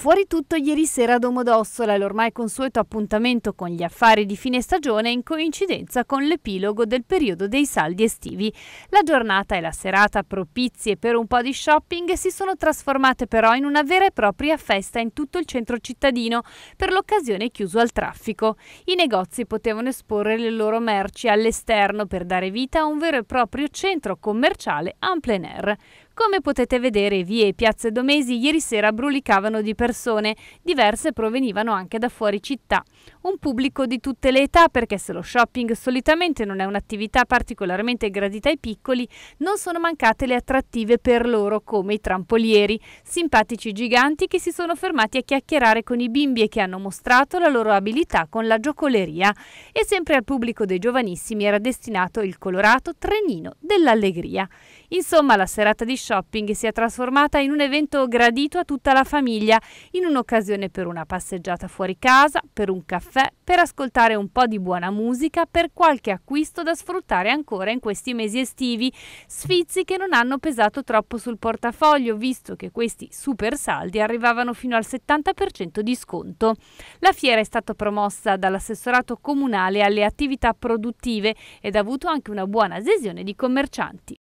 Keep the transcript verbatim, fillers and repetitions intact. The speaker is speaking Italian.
Fuori tutto, ieri sera a Domodossola, l'ormai consueto appuntamento con gli affari di fine stagione in coincidenza con l'epilogo del periodo dei saldi estivi. La giornata e la serata propizie per un po' di shopping si sono trasformate però in una vera e propria festa in tutto il centro cittadino, per l'occasione chiuso al traffico. I negozi potevano esporre le loro merci all'esterno per dare vita a un vero e proprio centro commerciale en plein air. Come potete vedere, vie e piazze domesi ieri sera brulicavano di persone, diverse provenivano anche da fuori città. Un pubblico di tutte le età, perché se lo shopping solitamente non è un'attività particolarmente gradita ai piccoli, non sono mancate le attrattive per loro come i trampolieri, simpatici giganti che si sono fermati a chiacchierare con i bimbi e che hanno mostrato la loro abilità con la giocoleria. E sempre al pubblico dei giovanissimi era destinato il colorato trenino dell'allegria. Insomma, la serata di shopping si è trasformata in un evento gradito a tutta la famiglia, in un'occasione per una passeggiata fuori casa, per un caffè, per ascoltare un po' di buona musica, per qualche acquisto da sfruttare ancora in questi mesi estivi, sfizi che non hanno pesato troppo sul portafoglio, visto che questi super saldi arrivavano fino al settanta per cento di sconto. La fiera è stata promossa dall'assessorato comunale alle attività produttive ed ha avuto anche una buona adesione di commercianti.